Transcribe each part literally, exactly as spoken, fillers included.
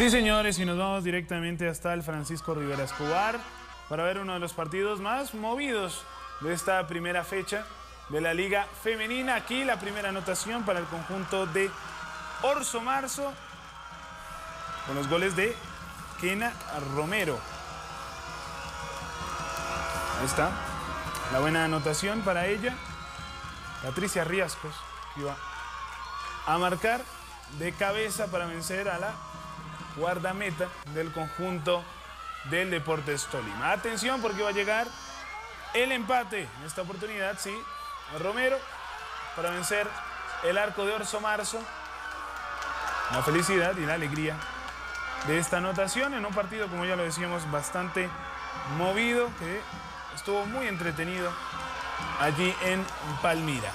Sí, señores, y nos vamos directamente hasta el Francisco Rivera Escobar para ver uno de los partidos más movidos de esta primera fecha de la Liga Femenina. Aquí la primera anotación para el conjunto de Orsomarso con los goles de Kena Romero. Ahí está la buena anotación para ella. Patricia Riascos iba a marcar de cabeza para vencer a la guardameta del conjunto del Deportes Tolima. Atención, porque va a llegar el empate en esta oportunidad, sí, Romero, para vencer el arco de Orsomarso. La felicidad y la alegría de esta anotación en un partido, como ya lo decíamos, bastante movido, que estuvo muy entretenido allí en Palmira.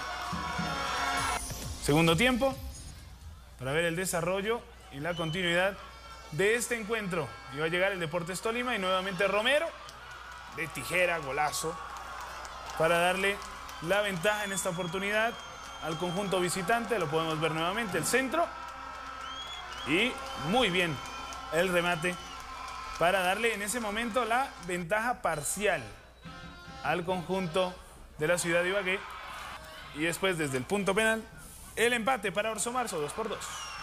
Segundo tiempo para ver el desarrollo y la continuidad de este encuentro. Y va a llegar el Deportes Tolima y nuevamente Romero, de tijera, golazo, para darle la ventaja en esta oportunidad al conjunto visitante. Lo podemos ver nuevamente, el centro, y muy bien el remate para darle en ese momento la ventaja parcial al conjunto de la ciudad de Ibagué. Y después, desde el punto penal, el empate para Orsomarso, dos por dos.